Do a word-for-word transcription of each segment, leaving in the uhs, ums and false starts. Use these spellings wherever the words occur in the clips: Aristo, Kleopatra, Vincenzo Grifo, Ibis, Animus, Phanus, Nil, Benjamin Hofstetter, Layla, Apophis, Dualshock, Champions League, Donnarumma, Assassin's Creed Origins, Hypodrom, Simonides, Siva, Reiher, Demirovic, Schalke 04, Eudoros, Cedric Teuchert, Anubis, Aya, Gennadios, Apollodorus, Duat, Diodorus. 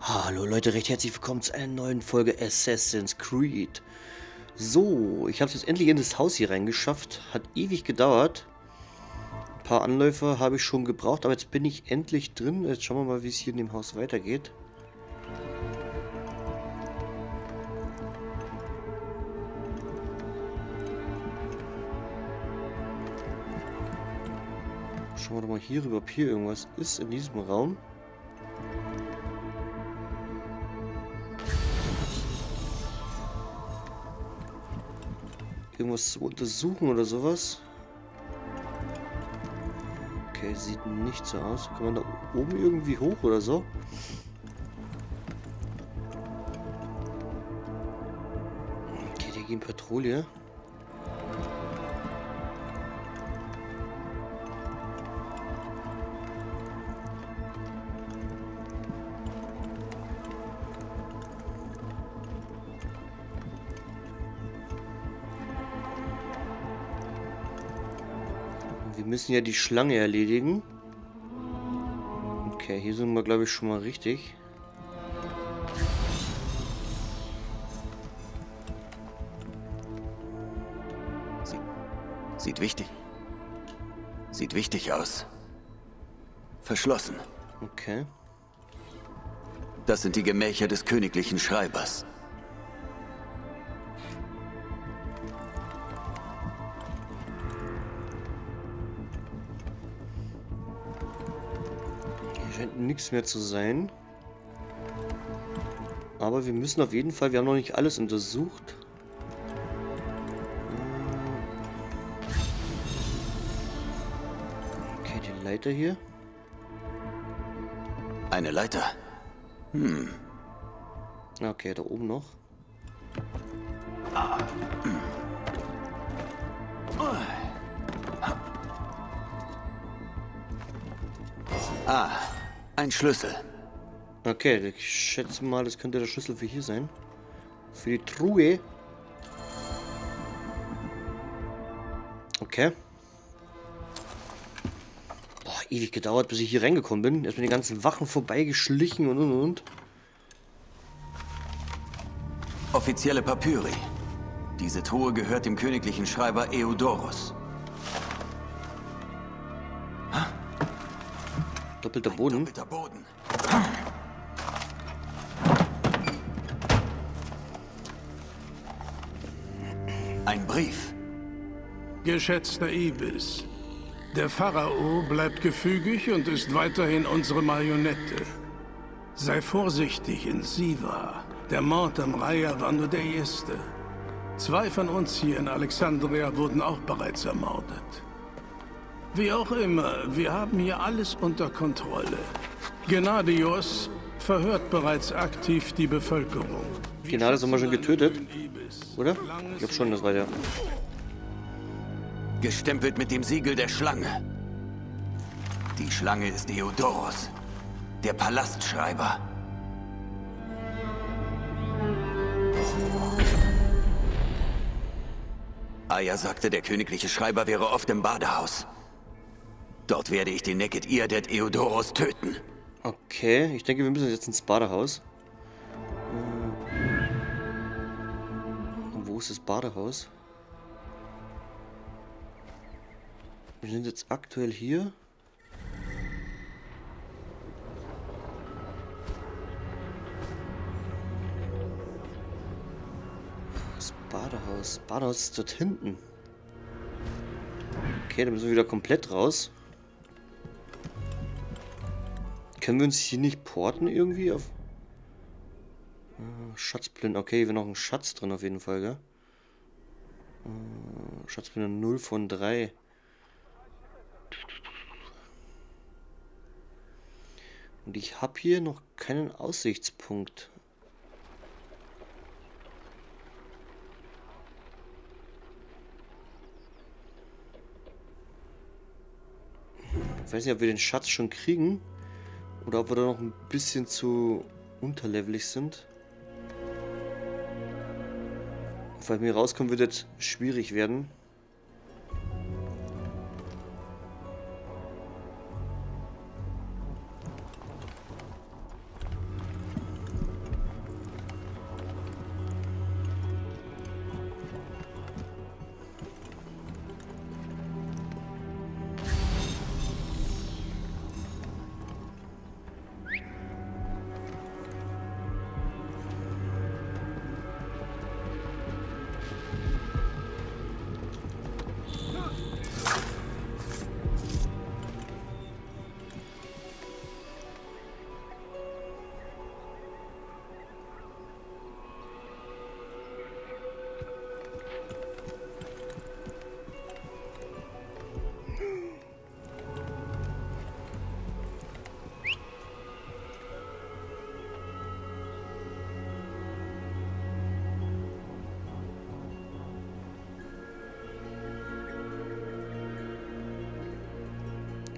Hallo Leute, recht herzlich willkommen zu einer neuen Folge Assassin's Creed. So, ich habe es jetzt endlich in das Haus hier reingeschafft. Hat ewig gedauert. Ein paar Anläufe habe ich schon gebraucht, aber jetzt bin ich endlich drin. Jetzt schauen wir mal, wie es hier in dem Haus weitergeht. Schauen wir doch mal hier rüber, ob hier irgendwas ist in diesem Raum. Irgendwas zu untersuchen oder sowas. Okay, sieht nicht so aus. Kann man da oben irgendwie hoch oder so? Okay, die gehen Patrouille. Müssen ja die Schlange erledigen. Okay, hier sind wir, glaube ich, schon mal richtig. Sieht, sieht wichtig. Sieht wichtig aus. Verschlossen. Okay. Das sind die Gemächer des königlichen Schreibers. Nichts mehr zu sein. Aber wir müssen auf jeden Fall, wir haben noch nicht alles untersucht. Okay, die Leiter hier. Eine Leiter. Hm. Okay, da oben noch. Ah. Hm. Ah. Ein Schlüssel. Okay, ich schätze mal, das könnte der Schlüssel für hier sein. Für die Truhe. Okay. Boah, ewig gedauert, bis ich hier reingekommen bin. Erst mit den ganzen Wachen vorbeigeschlichen und und und. Offizielle Papyri. Diese Truhe gehört dem königlichen Schreiber Eudoros. Doppelter Boden. Doppelter Boden. Ein Brief. Geschätzter Ibis, der Pharao bleibt gefügig und ist weiterhin unsere Marionette. Sei vorsichtig in Siva. Der Mord am Reiher war nur der erste. Zwei von uns hier in Alexandria wurden auch bereits ermordet. Wie auch immer, wir haben hier alles unter Kontrolle. Gennadios verhört bereits aktiv die Bevölkerung. Gennadios haben wir schon getötet, oder? Ich glaube schon, das war der. Gestempelt mit dem Siegel der Schlange. Die Schlange ist Diodorus, der Palastschreiber. Aya sagte, der königliche Schreiber wäre oft im Badehaus. Dort werde ich den Naked Ear Dead Eudoros töten. Okay, ich denke, wir müssen jetzt ins Badehaus. Und wo ist das Badehaus? Wir sind jetzt aktuell hier. Das Badehaus. Badehaus ist dort hinten. Okay, dann müssen wir wieder komplett raus. Können wir uns hier nicht porten irgendwie? Auf Schatzblind. Okay, hier wäre noch ein Schatz drin auf jeden Fall, gell? Schatzblind null von drei. Und ich habe hier noch keinen Aussichtspunkt. Ich weiß nicht, ob wir den Schatz schon kriegen. Oder ob wir da noch ein bisschen zu unterlevelig sind. Falls mir rauskommen, wird das schwierig werden.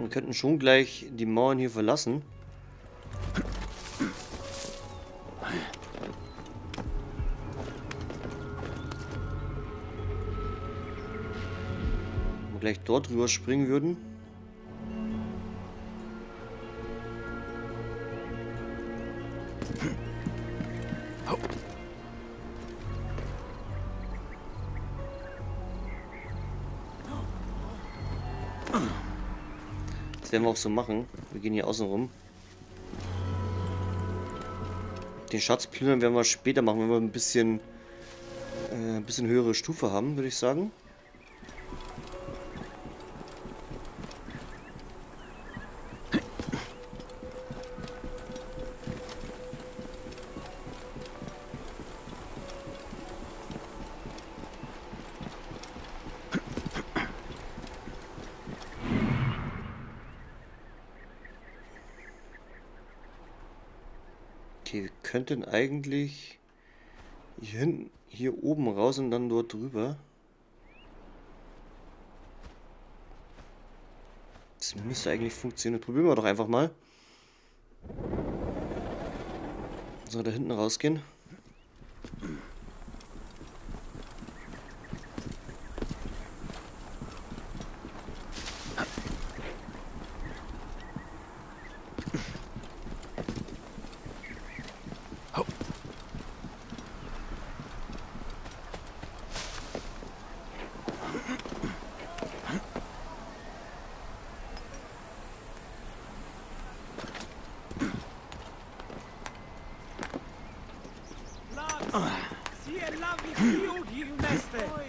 wir könnten schon gleich die Mauern hier verlassen. Wenn wir gleich dort rüber springen würden. Das werden wir auch so machen. Wir gehen hier außen rum. Den Schatz plündern werden wir später machen, wenn wir ein bisschen, äh, ein bisschen höhere Stufe haben, würde ich sagen. Okay, wir könnten eigentlich hier hinten, hier oben raus und dann dort drüber. Das müsste eigentlich funktionieren. Das probieren wir doch einfach mal. So, da hinten rausgehen.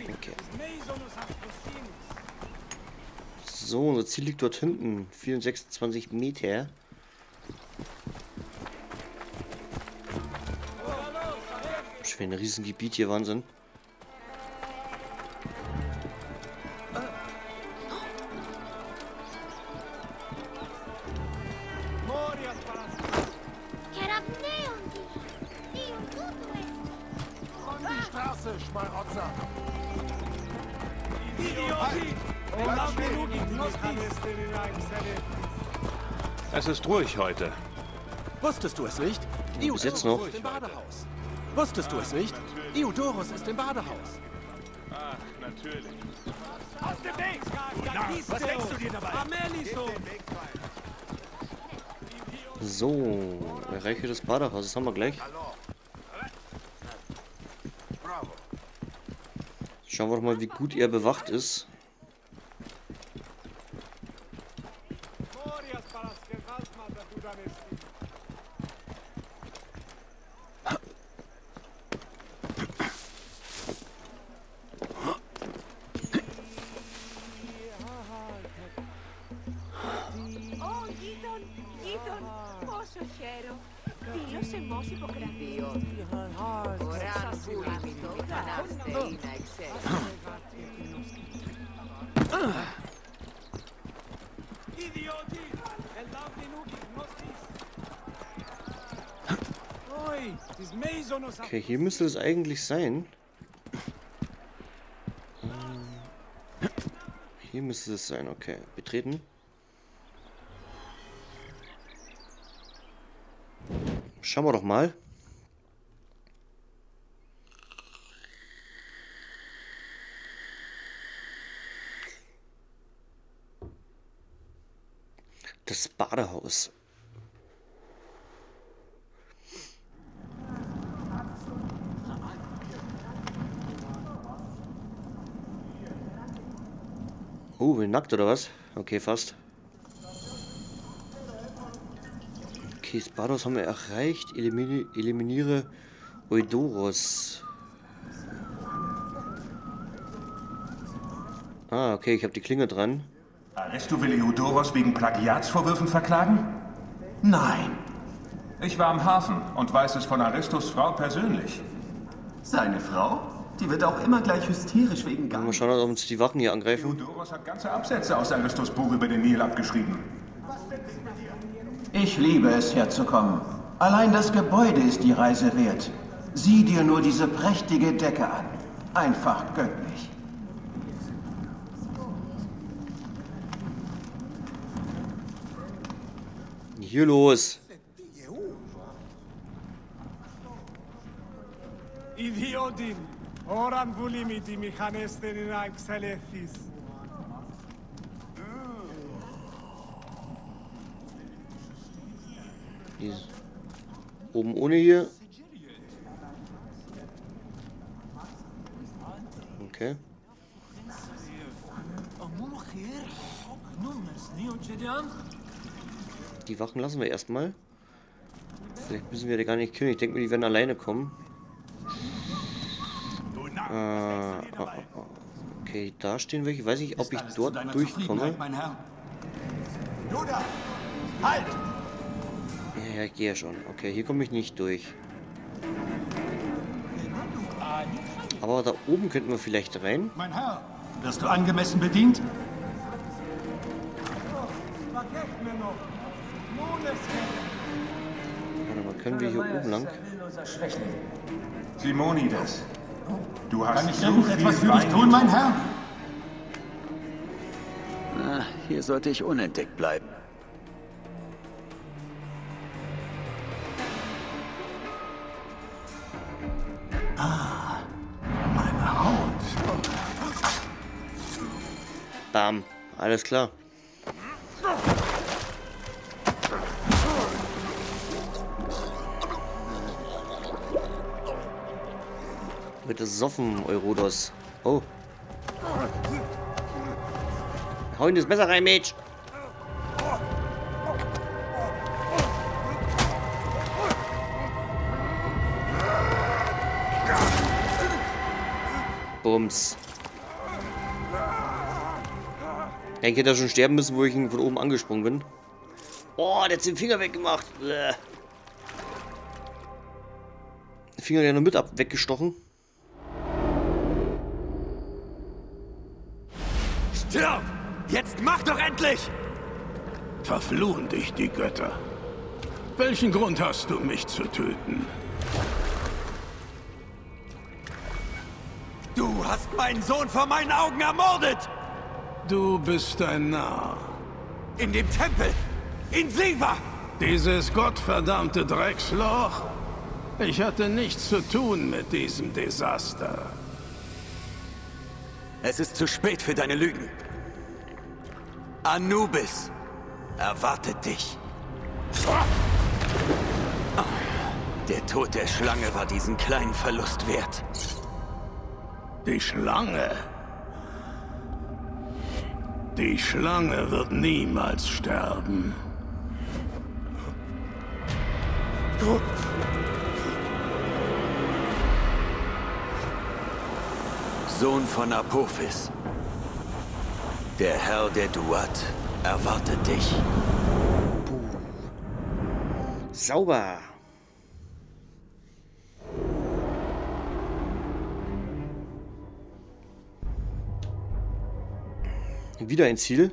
Okay. So, unser Ziel liegt dort hinten. vierhundertsechsundzwanzig Meter. Schon ein Riesengebiet hier, Wahnsinn. Es ist ruhig heute. Wusstest du es nicht? Diodorus ist im Badehaus. Wusstest du es nicht? Diodorus ist im Badehaus. Ach, natürlich. Aus dem Weg! Na, was denkst du dir dabei? So, erreiche das Badehaus. Das haben wir gleich. Schauen wir doch mal, wie gut er bewacht ist. Okay, hier müsste es eigentlich sein. Hier müsste es sein, okay. Betreten. Schauen wir doch mal. Das Badehaus. Oh, bin nackt oder was? Okay, fast. Okay, das Badehaus haben wir erreicht. Elimini eliminiere Eudoros. Ah, okay, ich habe die Klinge dran. Aristo will Eudoros wegen Plagiatsvorwürfen verklagen? Nein. Ich war am Hafen und weiß es von Aristos Frau persönlich. Seine Frau? Die wird auch immer gleich hysterisch wegen Gang. Mal schauen, ob uns die Wachen hier angreifen. Eudoros hat ganze Absätze aus Aristos Buch über den Nil abgeschrieben. Ich liebe es, herzukommen. Allein das Gebäude ist die Reise wert. Sieh dir nur diese prächtige Decke an. Einfach göttlich. hier los? Idiotin, oran bulimiti mechanesterin axelethis. Oben ohne hier. Okay. Die Wachen lassen wir erstmal. Vielleicht müssen wir da gar nicht killen. Ich denke mir, die werden alleine kommen. Ah, ah, ah. Okay, da stehen welche. Ich weiß nicht, ob ich dort durchkomme. Halt! Ja, ich gehe schon. Okay, hier komme ich nicht durch. Aber da oben könnten wir vielleicht rein. Mein Herr, wirst du angemessen bedient? Warte mal, können wir hier oben lang? Simonides, du hast Kann ich irgendetwas für dich tun, mein Herr? Na, hier sollte ich unentdeckt bleiben. Ah, meine Haut. Bam, alles klar. Bitte soffen, Eudoros. Oh. Hau in das Messer rein, Mädchen. Bums. Ich hätte da schon sterben müssen, wo ich ihn von oben angesprungen bin. Oh, der hat den Finger weggemacht. Bäh. Den Finger ja nur mit ab weggestochen. Stirb! Jetzt mach doch endlich! Verfluchen dich die Götter. Welchen Grund hast du, mich zu töten? Du hast meinen Sohn vor meinen Augen ermordet! Du bist ein Narr. In dem Tempel! In Siva! Dieses gottverdammte Drecksloch! Ich hatte nichts zu tun mit diesem Desaster. Es ist zu spät für deine Lügen. Anubis erwartet dich. Der Tod der Schlange war diesen kleinen Verlust wert. Die Schlange? Die Schlange wird niemals sterben. Du... Sohn von Apophis. Der Herr der Duat erwartet dich. Puh. Sauber. Wieder ein Ziel.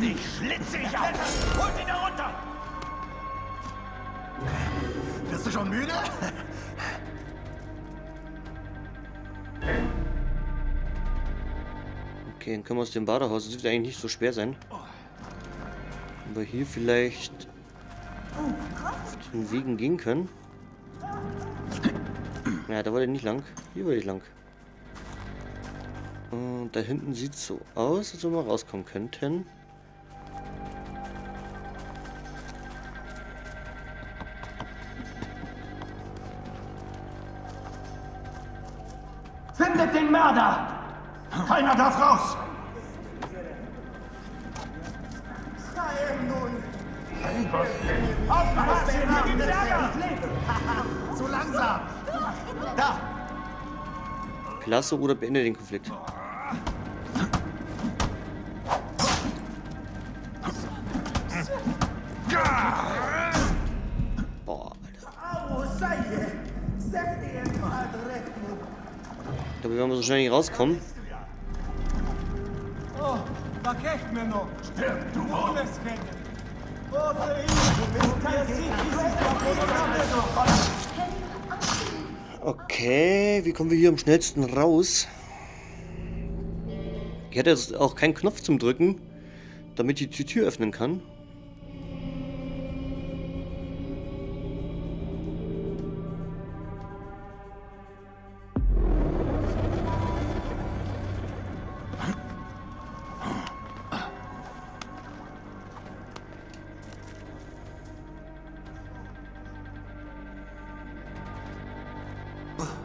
Wie schlitzig aus! Holt ihn da runter! Bist du schon müde? Okay, dann können wir aus dem Badehaus. Das wird eigentlich nicht so schwer sein. Aber hier vielleicht auf den Wegen gehen können. Ja, da wollte ich nicht lang. Hier wollte ich lang. Und da hinten sieht es so aus, als ob wir rauskommen könnten. Findet den Mörder! Keiner darf raus! Aufpassen! Wir geben Ärger! Zu langsam! Da! Klasse oder beende den Konflikt. Boah, Alter. Ich glaube, wir werden so schnell nicht rauskommen. Okay, wie kommen wir hier am schnellsten raus? Ich hatte jetzt auch keinen Knopf zum Drücken. damit ich die Tür öffnen kann.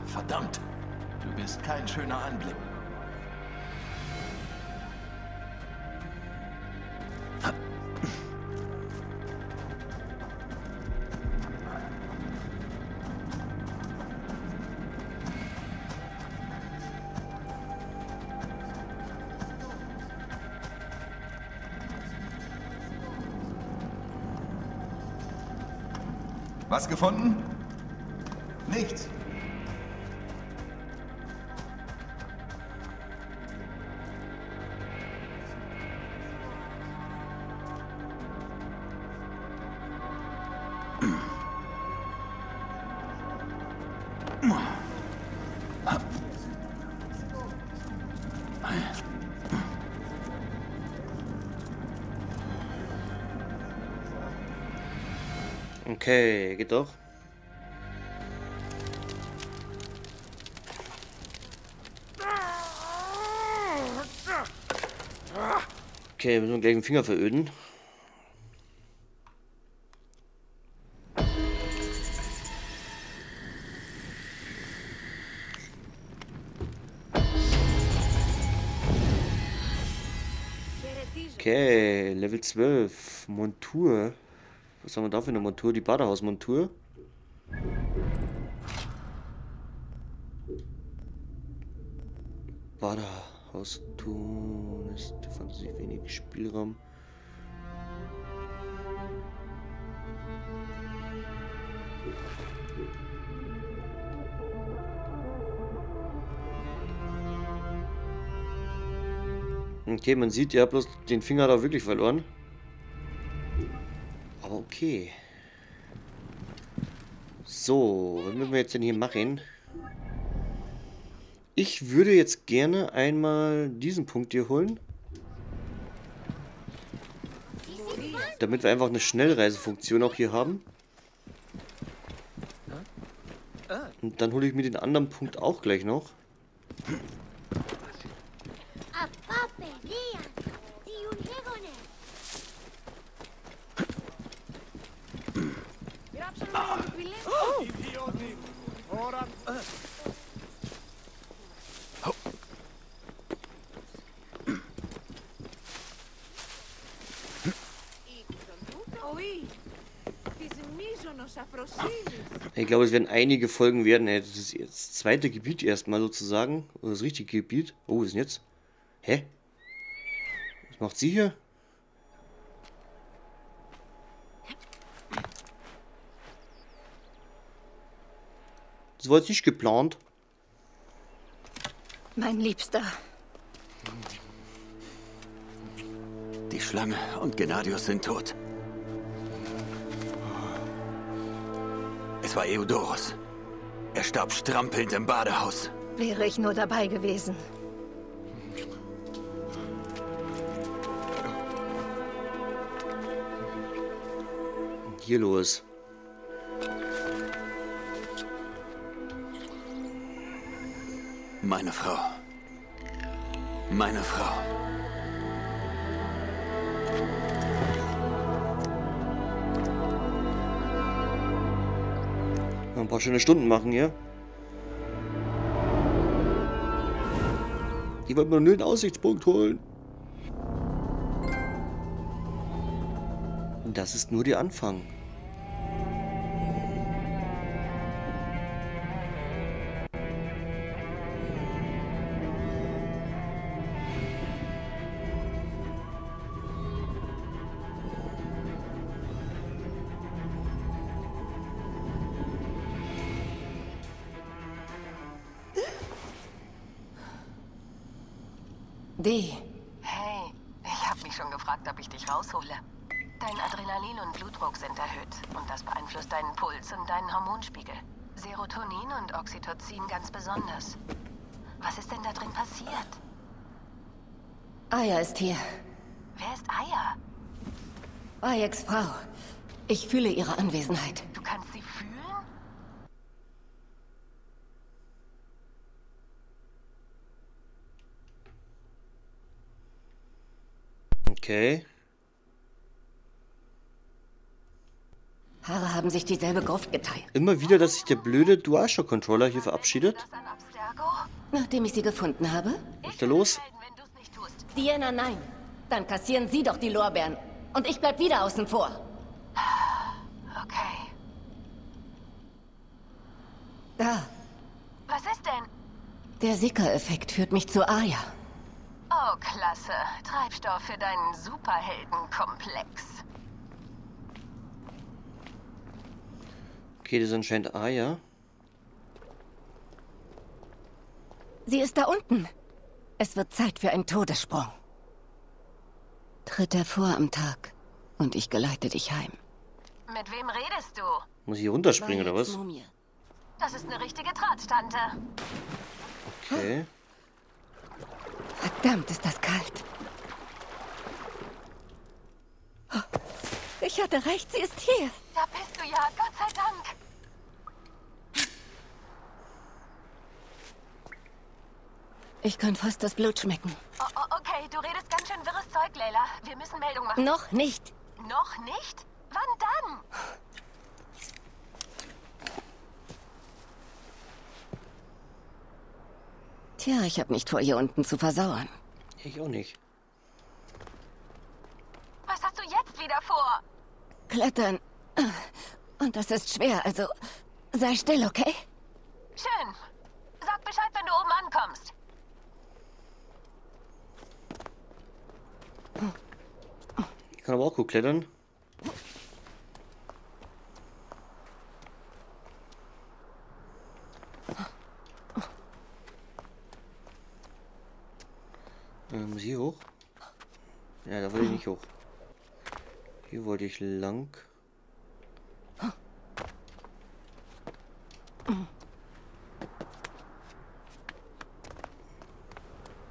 Verdammt, du bist kein schöner Anblick. Was gefunden? Nichts. Okay, geht doch. Okay, müssen wir gleich den Finger veröden. Okay, Level zwölf, Montur. Was haben wir da für eine Montur? Die Badehausmontur. Badehauston ist fantasie wenig Spielraum. Okay, man sieht ja bloß den Finger da wirklich verloren. Okay. So, was müssen wir jetzt denn hier machen? Ich würde jetzt gerne einmal diesen Punkt hier holen. Damit wir einfach eine Schnellreisefunktion auch hier haben. Und dann hole ich mir den anderen Punkt auch gleich noch. Ich glaube, es werden einige Folgen werden. Das ist jetzt das zweite Gebiet erstmal sozusagen. Oder das richtige Gebiet. Oh, was ist denn jetzt? Hä? Was macht sie hier? Das war jetzt nicht geplant. Mein Liebster. Die Schlange und Gennadios sind tot. Es war Eudoros. Er starb strampelnd im Badehaus. Wäre ich nur dabei gewesen. Hier los. Meine Frau. Meine Frau. Ein paar schöne Stunden machen hier. Die wollten mir nur den Aussichtspunkt holen. Und das ist nur der Anfang. Hey, ich habe mich schon gefragt, ob ich dich raushole. Dein Adrenalin und Blutdruck sind erhöht und das beeinflusst deinen Puls und deinen Hormonspiegel. Serotonin und Oxytocin ganz besonders. Was ist denn da drin passiert? Aya ist hier. Wer ist Aya? Ayaks Frau. Ich fühle ihre Anwesenheit. Du kannst sie fühlen? Okay. Haare haben sich dieselbe Gruft geteilt. Immer wieder, dass sich der blöde Dualshock-Controller hier verabschiedet. Nachdem ich sie gefunden habe? Was ist da los? Diana, nein. Dann kassieren Sie doch die Lorbeeren. Und ich bleib wieder außen vor. Okay. Da. Was ist denn? Der Sicker-Effekt führt mich zu Aya. Oh, klasse. Treibstoff für deinen Superheldenkomplex. Okay, das ist anscheinend Aya. Sie ist da unten. Es wird Zeit für einen Todessprung. Tritt hervor am Tag und ich geleite dich heim. Mit wem redest du? Muss ich hier runterspringen oder was? Mumie. Das ist eine richtige Drahtstante. Okay. Verdammt, ist das kalt. Ich hatte recht, sie ist hier. Da bist du ja, Gott sei Dank. Ich kann fast das Blut schmecken. Oh, okay, du redest ganz schön wirres Zeug, Layla. Wir müssen Meldung machen. Noch nicht. Noch nicht? Wann dann? Tja, ich habe nicht vor, hier unten zu versauern. Ich auch nicht. Was hast du jetzt wieder vor? Klettern. Und das ist schwer, also sei still, okay? Schön. Sag Bescheid, wenn du oben ankommst. Ich kann aber auch gut klettern. Ähm, muss ich hier hoch? Ja, da wollte ich nicht hoch. Hier wollte ich lang.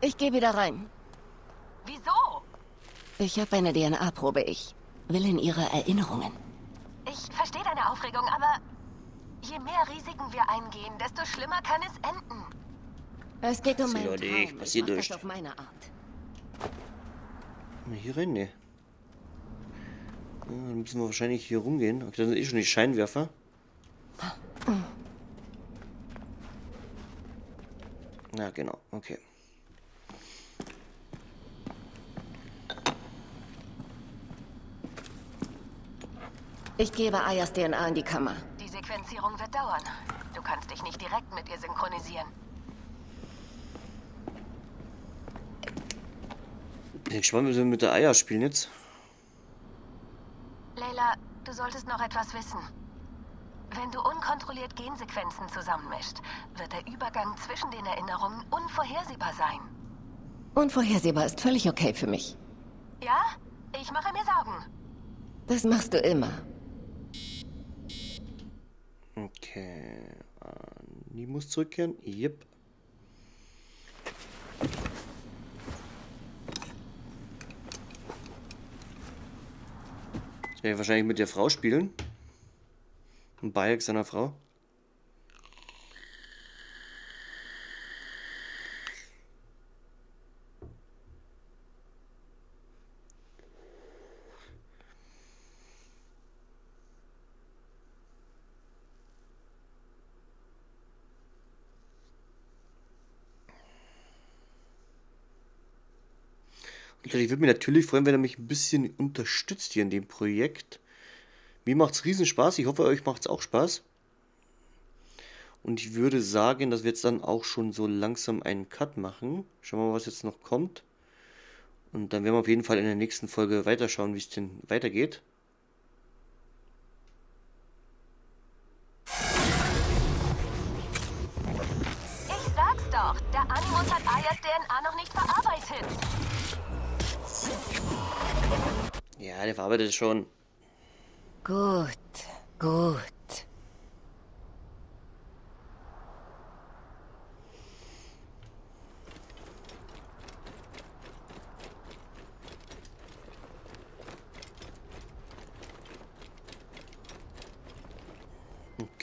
Ich gehe wieder rein. Ich habe eine D N A-Probe. Ich will in ihre Erinnerungen. Ich verstehe deine Aufregung, aber je mehr Risiken wir eingehen, desto schlimmer kann es enden. Es geht um meinen Traum. Ich passiere durch. Auf meine Art. Hier rein, ne? Dann müssen wir wahrscheinlich hier rumgehen. Okay, da sind eh schon die Scheinwerfer. Na, genau. Okay. Ich gebe Ayas D N A in die Kammer. Die Sequenzierung wird dauern. Du kannst dich nicht direkt mit ihr synchronisieren. Ich schwamm, wir mit der Aya spielen jetzt. Layla, du solltest noch etwas wissen. Wenn du unkontrolliert Gensequenzen zusammenmischst, wird der Übergang zwischen den Erinnerungen unvorhersehbar sein. Unvorhersehbar ist völlig okay für mich. Ja? Ich mache mir Sorgen. Das machst du immer. Okay. Animus zurückkehren. Yep. Das werde ich wahrscheinlich mit der Frau spielen. Ein Beiwerk seiner Frau. Ich würde mich natürlich freuen, wenn ihr mich ein bisschen unterstützt hier in dem Projekt. Mir macht es riesen Spaß. Ich hoffe, euch macht es auch Spaß. Und ich würde sagen, dass wir jetzt dann auch schon so langsam einen Cut machen. Schauen wir mal, was jetzt noch kommt. Und dann werden wir auf jeden Fall in der nächsten Folge weiterschauen, wie es denn weitergeht. Ich sag's doch, der Animus hat Ayas D N A noch nicht verarbeitet. Ja, der verarbeitet es schon. Gut, gut.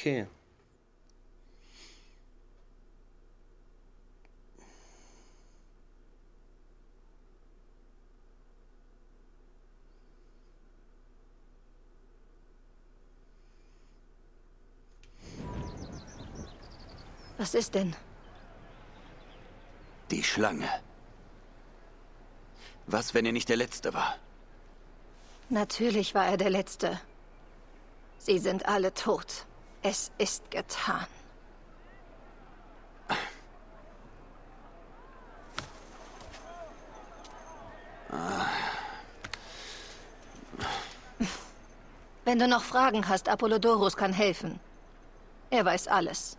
Okay. Was ist denn? Die Schlange. Was, wenn er nicht der Letzte war? Natürlich war er der Letzte. Sie sind alle tot. Es ist getan. Wenn du noch Fragen hast, Apollodorus kann helfen. Er weiß alles.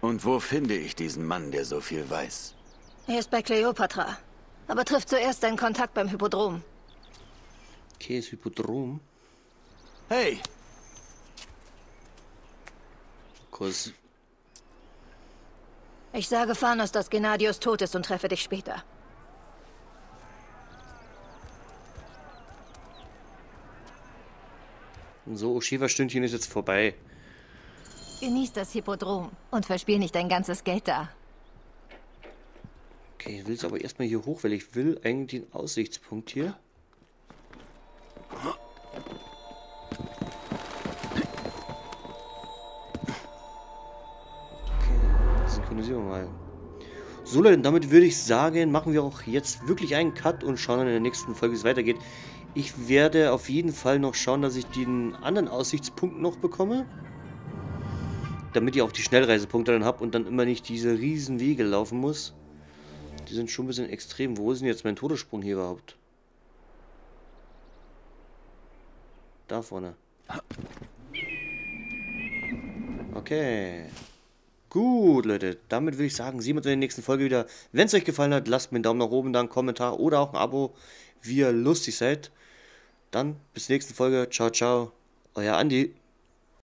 Und wo finde ich diesen Mann, der so viel weiß? Er ist bei Kleopatra. Aber trifft zuerst deinen Kontakt beim Hypodrom. Okay, ist Hypodrom. Hey! Kuss. Ich sage Phanus, dass Gennadios tot ist und treffe dich später. So, Shiva-Stündchen ist jetzt vorbei. Genieß das Hippodrom und verspiel nicht dein ganzes Geld da. Okay, ich will es aber erstmal hier hoch, weil ich will eigentlich den Aussichtspunkt hier. Okay, synchronisieren wir mal. So Leute, damit würde ich sagen, machen wir auch jetzt wirklich einen Cut und schauen dann in der nächsten Folge, wie es weitergeht. Ich werde auf jeden Fall noch schauen, dass ich den anderen Aussichtspunkt noch bekomme. Damit ich auch die Schnellreisepunkte dann habe und dann immer nicht diese riesen Wege laufen muss. Die sind schon ein bisschen extrem. Wo ist denn jetzt mein Todessprung hier überhaupt? Da vorne. Okay. Gut, Leute. Damit will ich sagen, sehen wir uns in der nächsten Folge wieder. Wenn es euch gefallen hat, lasst mir einen Daumen nach oben, dann einen Kommentar oder auch ein Abo, wie ihr lustig seid. Dann bis zur nächsten Folge. Ciao, ciao. Euer Andi.